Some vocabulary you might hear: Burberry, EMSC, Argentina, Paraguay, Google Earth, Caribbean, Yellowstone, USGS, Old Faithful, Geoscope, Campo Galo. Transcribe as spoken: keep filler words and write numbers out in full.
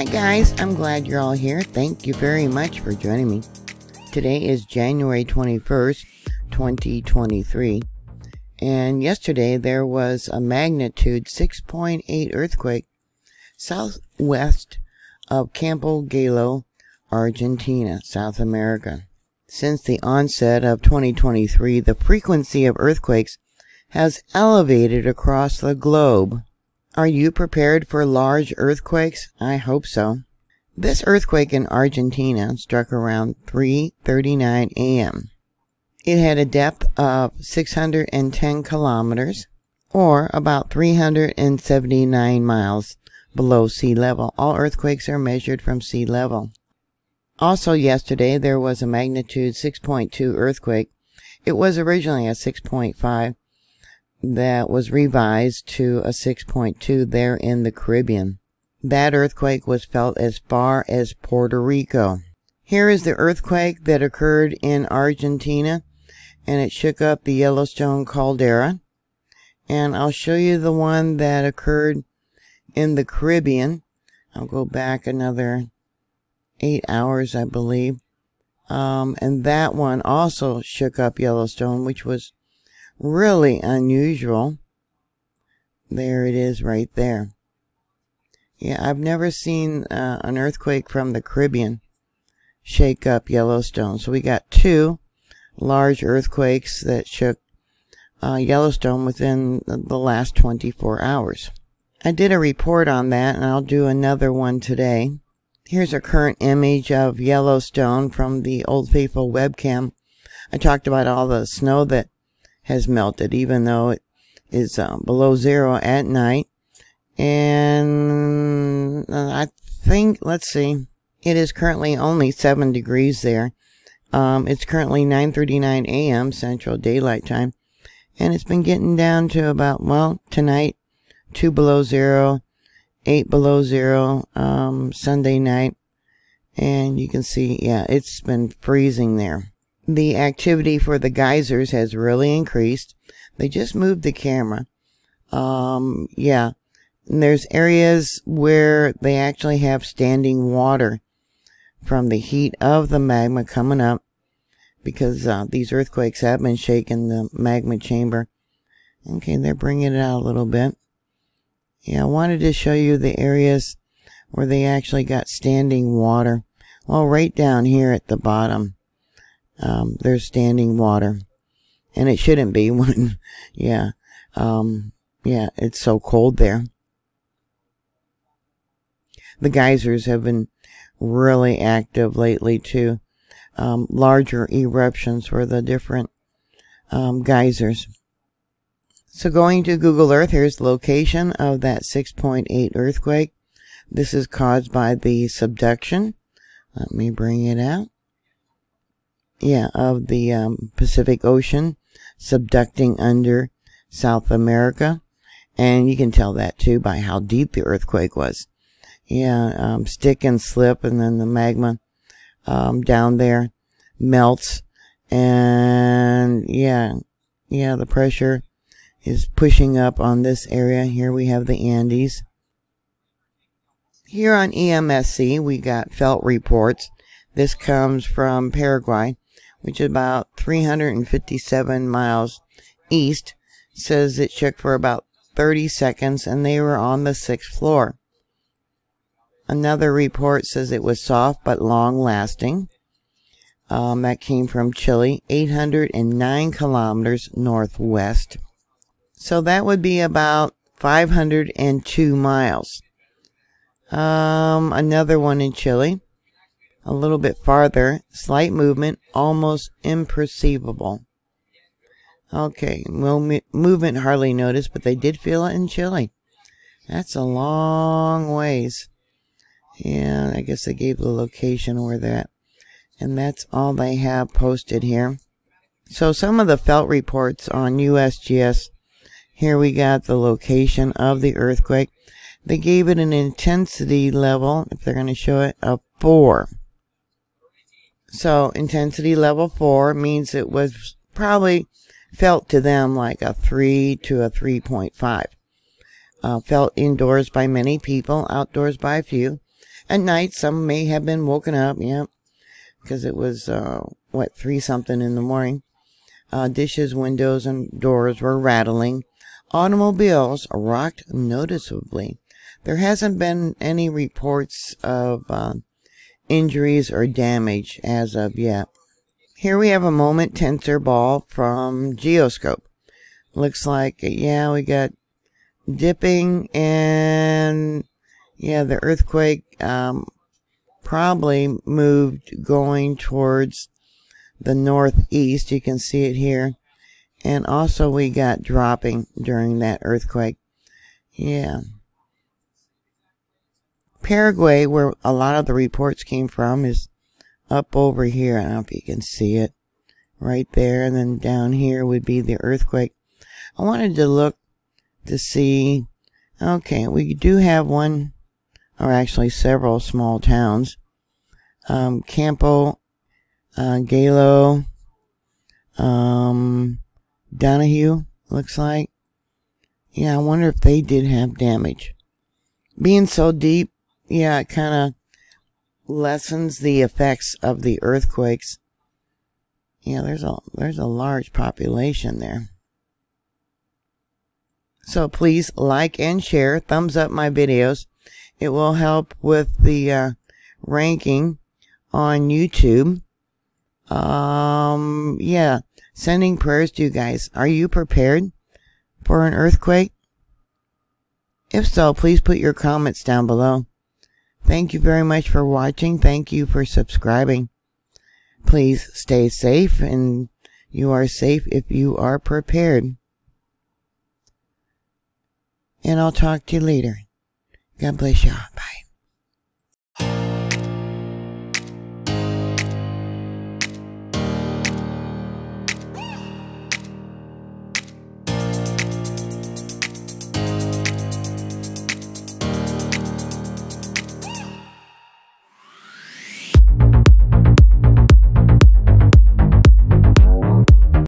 Hi guys, I'm glad you're all here. Thank you very much for joining me. Today is January twenty-first, twenty twenty-three. And yesterday there was a magnitude six point eight earthquake southwest of Campo Galo, Argentina, South America. Since the onset of twenty twenty-three, the frequency of earthquakes has elevated across the globe. Are you prepared for large earthquakes? I hope so. This earthquake in Argentina struck around three thirty-nine a m It had a depth of six hundred ten kilometers, or about three hundred seventy-nine miles below sea level. All earthquakes are measured from sea level. Also yesterday, there was a magnitude six point two earthquake. It was originally a six point five. That was revised to a six point two there in the Caribbean. That earthquake was felt as far as Puerto Rico. Here is the earthquake that occurred in Argentina, and it shook up the Yellowstone caldera. And I'll show you the one that occurred in the Caribbean. I'll go back another eight hours, I believe. Um, and that one also shook up Yellowstone, which was really unusual. There it is right there. Yeah, I've never seen uh, an earthquake from the Caribbean shake up Yellowstone. So we got two large earthquakes that shook uh, Yellowstone within the last twenty-four hours. I did a report on that, and I'll do another one today. Here's a current image of Yellowstone from the Old Faithful webcam. I talked about all the snow that has melted, even though it is uh, below zero at night. And I think, let's see, it is currently only seven degrees there. Um, it's currently nine thirty-nine a m Central Daylight Time. And it's been getting down to about, well, tonight, two below zero, eight below zero, um, Sunday night. And you can see, yeah, it's been freezing there. The activity for the geysers has really increased. They just moved the camera. Um, yeah. And there's areas where they actually have standing water from the heat of the magma coming up, because uh, these earthquakes have been shaking the magma chamber. Okay, they're bringing it out a little bit. Yeah, I wanted to show you the areas where they actually got standing water. Well, right down here at the bottom. Um, there's standing water, and it shouldn't be when, yeah, um, yeah, it's so cold there. The geysers have been really active lately too. Um, larger eruptions for the different, um, geysers. So going to Google Earth, here's the location of that six point eight earthquake. This is caused by the subduction. Let me bring it out. Yeah, of the um, Pacific Ocean subducting under South America. And you can tell that too by how deep the earthquake was. Yeah, um, stick and slip, and then the magma um, down there melts. And yeah, yeah, the pressure is pushing up on this area. Here we have the Andes. Here on E M S C, we got felt reports. This comes from Paraguay, which is about three hundred fifty-seven miles east. Says it shook for about thirty seconds, and they were on the sixth floor. Another report says it was soft but long-lasting. Um, that came from Chile, eight hundred nine kilometers northwest. So that would be about five hundred two miles. Um, another one in Chile. A little bit farther, slight movement, almost imperceivable. Okay, well, movement hardly noticed, but they did feel it in Chile. That's a long ways. Yeah, I guess they gave the location where they're at. And that's all they have posted here. So some of the felt reports on U S G S. Here we got the location of the earthquake. They gave it an intensity level, if they're going to show it, of four. So intensity level four means it was probably felt to them like a three to a three point five. Uh, felt indoors by many people, outdoors by a few. At night, some may have been woken up, yeah, because it was, uh, what, three something in the morning. Uh, dishes, windows, and doors were rattling. Automobiles rocked noticeably. There hasn't been any reports of uh, injuries or damage as of yet. Here we have a moment tensor ball from Geoscope. Looks like, yeah, we got dipping and, yeah, the earthquake um, probably moved going towards the northeast. You can see it here. And also we got dropping during that earthquake. Yeah. Paraguay, where a lot of the reports came from, is up over here. I don't know if you can see it right there. And then down here would be the earthquake. I wanted to look to see. Okay, we do have one, or actually several small towns. Um, Campo uh, Galo, um, Donahue, looks like. Yeah, I wonder if they did have damage. Being so deep, yeah, it kind of lessens the effects of the earthquakes. Yeah, there's a there's a large population there. So please like and share, thumbs up my videos. It will help with the uh, ranking on YouTube. Um, yeah, sending prayers to you guys. Are you prepared for an earthquake? If so, please put your comments down below. Thank you very much for watching. Thank you for subscribing. Please stay safe, and you are safe if you are prepared. And I'll talk to you later. God bless y'all. Bye.